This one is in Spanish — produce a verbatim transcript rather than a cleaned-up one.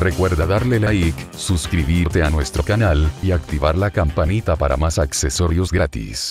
Recuerda darle like, suscribirte a nuestro canal, y activar la campanita para más accesorios gratis.